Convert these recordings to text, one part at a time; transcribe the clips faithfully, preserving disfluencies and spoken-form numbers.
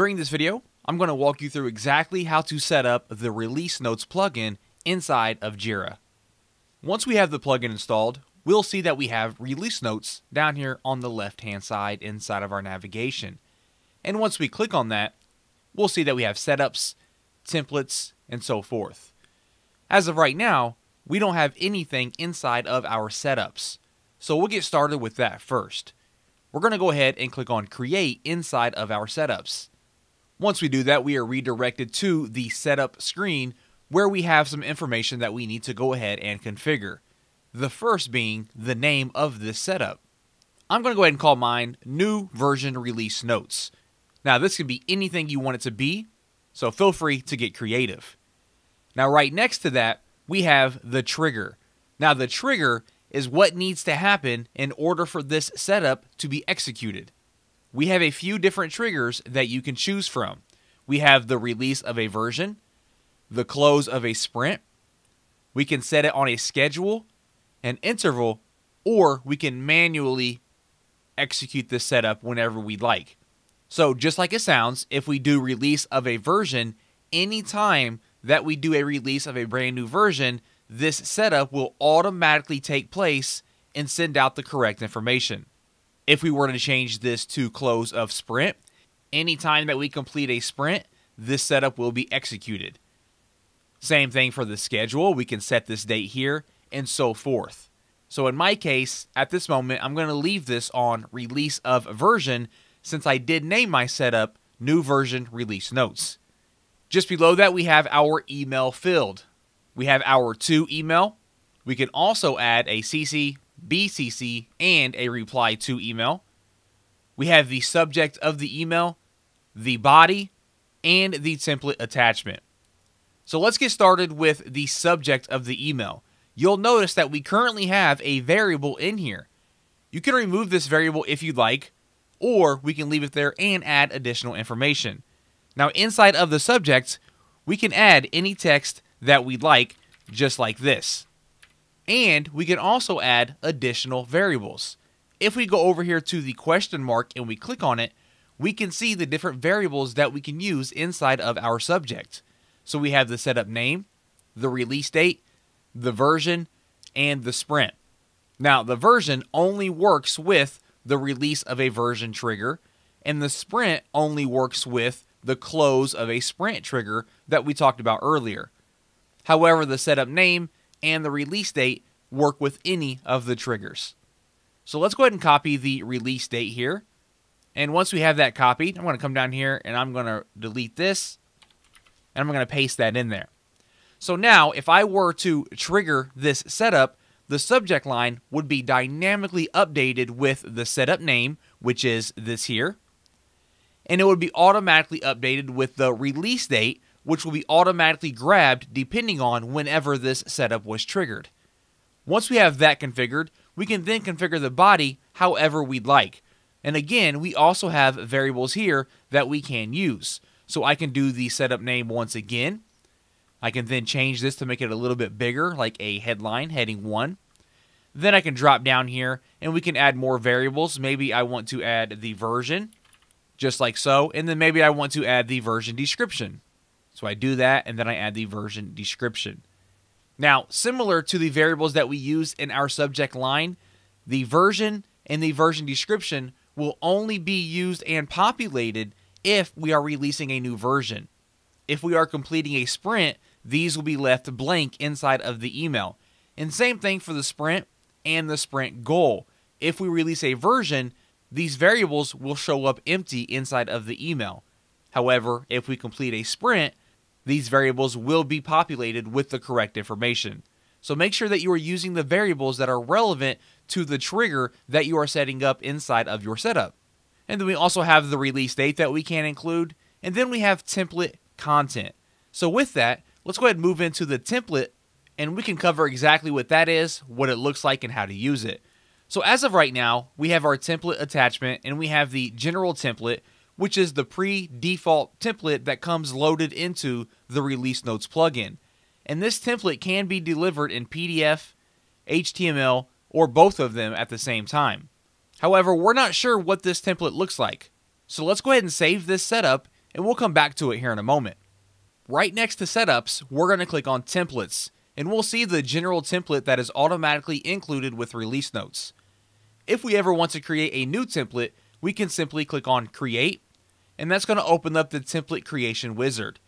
During this video, I'm going to walk you through exactly how to set up the Release Notes plugin inside of Jira. Once we have the plugin installed, we'll see that we have Release Notes down here on the left-hand side inside of our navigation. And once we click on that, we'll see that we have setups, templates, and so forth. As of right now, we don't have anything inside of our setups. So we'll get started with that first. We're going to go ahead and click on Create inside of our setups. Once we do that, we are redirected to the setup screen where we have some information that we need to go ahead and configure. The first being the name of this setup. I'm going to go ahead and call mine New Version Release Notes. Now this could be anything you want it to be, so feel free to get creative. Now right next to that, we have the trigger. Now the trigger is what needs to happen in order for this setup to be executed. We have a few different triggers that you can choose from. We have the release of a version, the close of a sprint, we can set it on a schedule, an interval, or we can manually execute this setup whenever we'd like. So just like it sounds, if we do release of a version, anytime that we do a release of a brand new version, this setup will automatically take place and send out the correct information. If we were to change this to close of sprint, anytime that we complete a sprint, this setup will be executed. Same thing for the schedule. We can set this date here and so forth. So in my case, at this moment, I'm going to leave this on release of version since I did name my setup New Version Release Notes. Just below that, we have our email field. We have our to email. We can also add a C C, B C C, and a reply to email. We have the subject of the email, the body, and the template attachment. So let's get started with the subject of the email. You'll notice that we currently have a variable in here. You can remove this variable if you'd like, or we can leave it there and add additional information. Now inside of the subject, we can add any text that we'd like, just like this. And we can also add additional variables. If we go over here to the question mark and we click on it, we can see the different variables that we can use inside of our subject. So we have the setup name, the release date, the version, and the sprint. Now the version only works with the release of a version trigger, and the sprint only works with the close of a sprint trigger that we talked about earlier. However, the setup name and the release date work with any of the triggers. So let's go ahead and copy the release date here. And once we have that copied, I'm going to come down here and I'm going to delete this. And I'm going to paste that in there. So now if I were to trigger this setup, the subject line would be dynamically updated with the setup name, which is this here. And it would be automatically updated with the release date, which will be automatically grabbed depending on whenever this setup was triggered. Once we have that configured, we can then configure the body however we'd like. And again, we also have variables here that we can use. So I can do the setup name once again. I can then change this to make it a little bit bigger, like a headline, heading one. Then I can drop down here and we can add more variables. Maybe I want to add the version, just like so. And then maybe I want to add the version description. So I do that and then I add the version description. Now, similar to the variables that we use in our subject line, the version and the version description will only be used and populated if we are releasing a new version. If we are completing a sprint, these will be left blank inside of the email. And same thing for the sprint and the sprint goal. If we release a version, these variables will show up empty inside of the email. However, if we complete a sprint, these variables will be populated with the correct information. So make sure that you are using the variables that are relevant to the trigger that you are setting up inside of your setup. And then we also have the release date that we can include. And then we have template content. So with that, let's go ahead and move into the template and we can cover exactly what that is, what it looks like, and how to use it. So as of right now, we have our template attachment and we have the general template, which is the pre-default template that comes loaded into the Release Notes plugin. And this template can be delivered in P D F, H T M L, or both of them at the same time. However, we're not sure what this template looks like. So let's go ahead and save this setup and we'll come back to it here in a moment. Right next to setups, we're going to click on templates, and we'll see the general template that is automatically included with Release Notes. If we ever want to create a new template, we can simply click on create, and that's going to open up the template creation wizard.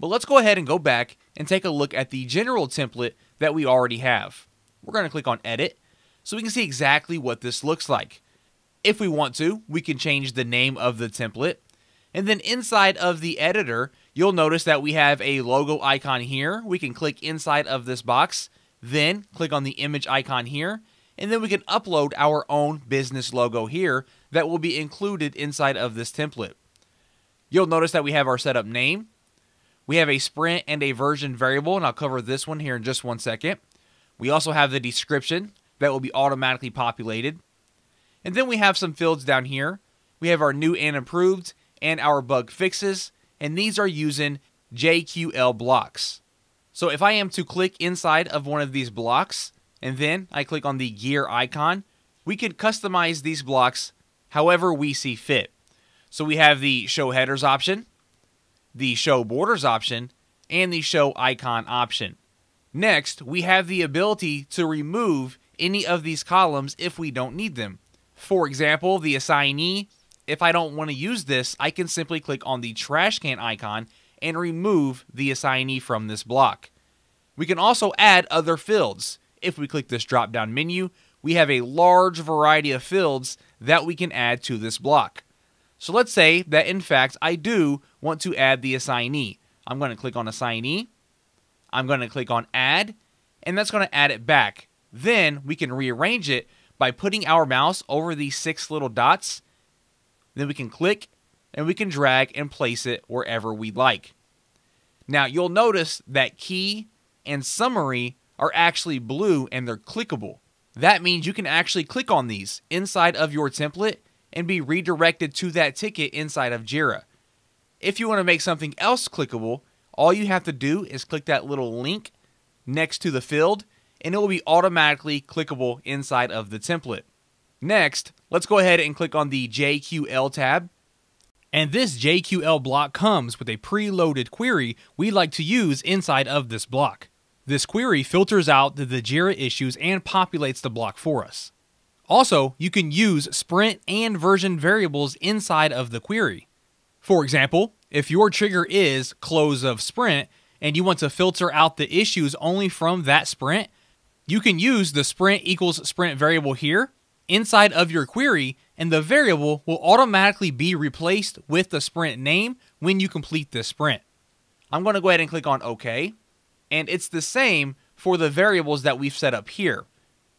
But let's go ahead and go back and take a look at the general template that we already have. We're going to click on edit so we can see exactly what this looks like. If we want to, we can change the name of the template. And then inside of the editor, you'll notice that we have a logo icon here. We can click inside of this box, then click on the image icon here, and then we can upload our own business logo here that will be included inside of this template. You'll notice that we have our setup name. We have a sprint and a version variable, and I'll cover this one here in just one second. We also have the description that will be automatically populated. And then we have some fields down here. We have our new and improved and our bug fixes, and these are using J Q L blocks. So if I am to click inside of one of these blocks, and then I click on the gear icon, we can customize these blocks however we see fit. So we have the show headers option, the show borders option, and the show icon option. Next, we have the ability to remove any of these columns if we don't need them. For example, the assignee, if I don't want to use this, I can simply click on the trash can icon and remove the assignee from this block. We can also add other fields. If we click this drop down menu, we have a large variety of fields that we can add to this block. So let's say that in fact I do want to add the assignee. I'm going to click on assignee, I'm going to click on add, and that's going to add it back. Then we can rearrange it by putting our mouse over these six little dots. Then we can click and we can drag and place it wherever we like. Now you'll notice that key and summary are actually blue and they're clickable. That means you can actually click on these inside of your template and be redirected to that ticket inside of Jira. If you want to make something else clickable, all you have to do is click that little link next to the field and it will be automatically clickable inside of the template. Next, let's go ahead and click on the J Q L tab. And this J Q L block comes with a preloaded query we like to use inside of this block. This query filters out the Jira issues and populates the block for us. Also, you can use sprint and version variables inside of the query. For example, if your trigger is close of sprint and you want to filter out the issues only from that sprint, you can use the sprint equals sprint variable here inside of your query, and the variable will automatically be replaced with the sprint name when you complete this sprint. I'm going to go ahead and click on OK, and it's the same for the variables that we've set up here.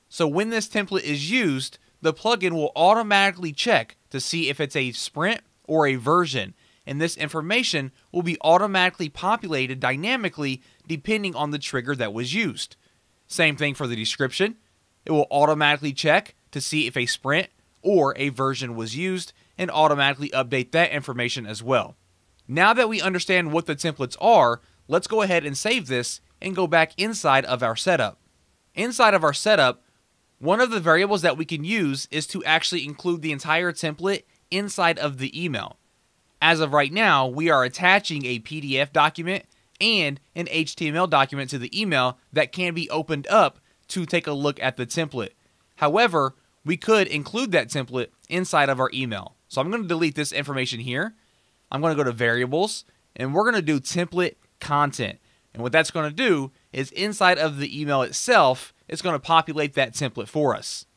So when this template is used, the plugin will automatically check to see if it's a sprint or a version, and this information will be automatically populated dynamically depending on the trigger that was used. Same thing for the description. It will automatically check to see if a sprint or a version was used and automatically update that information as well. Now that we understand what the templates are, let's go ahead and save this and go back inside of our setup. Inside of our setup, one of the variables that we can use is to actually include the entire template inside of the email. As of right now, we are attaching a P D F document and an H T M L document to the email that can be opened up to take a look at the template. However, we could include that template inside of our email. So I'm going to delete this information here. I'm going to go to variables and we're going to do template content. And what that's going to do is inside of the email itself, it's going to populate that template for us.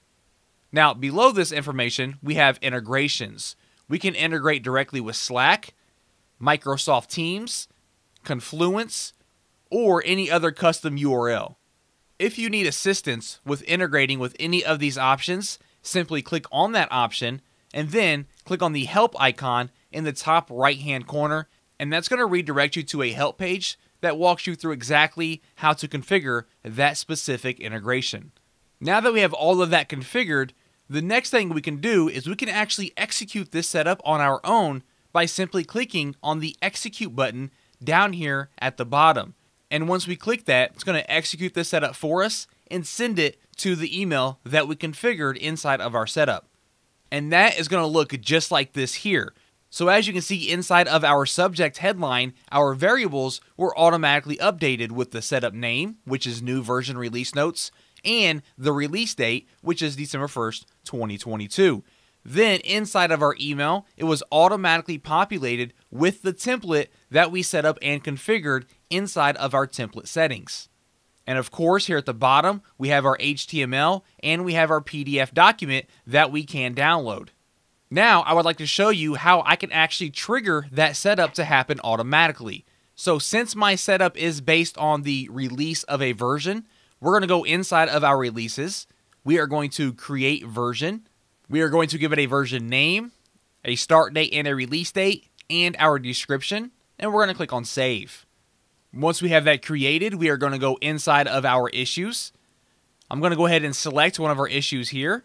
Now below this information, we have integrations. We can integrate directly with Slack, Microsoft Teams, Confluence, or any other custom U R L. If you need assistance with integrating with any of these options, simply click on that option and then click on the help icon in the top right-hand corner, and that's going to redirect you to a help page that walks you through exactly how to configure that specific integration. Now that we have all of that configured, the next thing we can do is we can actually execute this setup on our own by simply clicking on the execute button down here at the bottom. And once we click that, it's going to execute this setup for us and send it to the email that we configured inside of our setup. And that is going to look just like this here. So as you can see inside of our subject headline, our variables were automatically updated with the setup name, which is new version release notes, and the release date, which is December first, twenty twenty-two. Then inside of our email, it was automatically populated with the template that we set up and configured inside of our template settings. And of course, here at the bottom, we have our H T M L and we have our P D F document that we can download. Now, I would like to show you how I can actually trigger that setup to happen automatically. So since my setup is based on the release of a version, we're going to go inside of our releases. We are going to create version. We are going to give it a version name, a start date and a release date, and our description. And we're going to click on save. Once we have that created, we are going to go inside of our issues. I'm going to go ahead and select one of our issues here.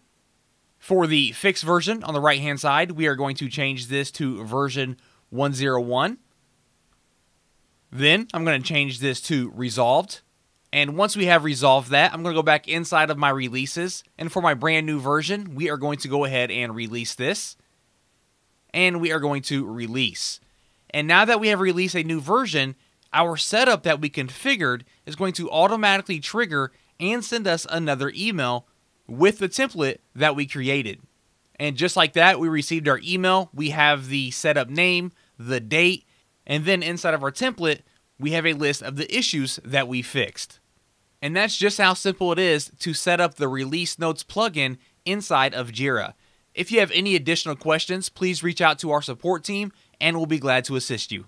For the fixed version on the right-hand side, we are going to change this to version one oh one. Then I'm going to change this to resolved. And once we have resolved that, I'm going to go back inside of my releases. And for my brand new version, we are going to go ahead and release this. And we are going to release. And now that we have released a new version, our setup that we configured is going to automatically trigger and send us another email with the template that we created. And just like that, we received our email, we have the setup name, the date, and then inside of our template, we have a list of the issues that we fixed. And that's just how simple it is to set up the Release Notes plugin inside of Jira. If you have any additional questions, please reach out to our support team and we'll be glad to assist you.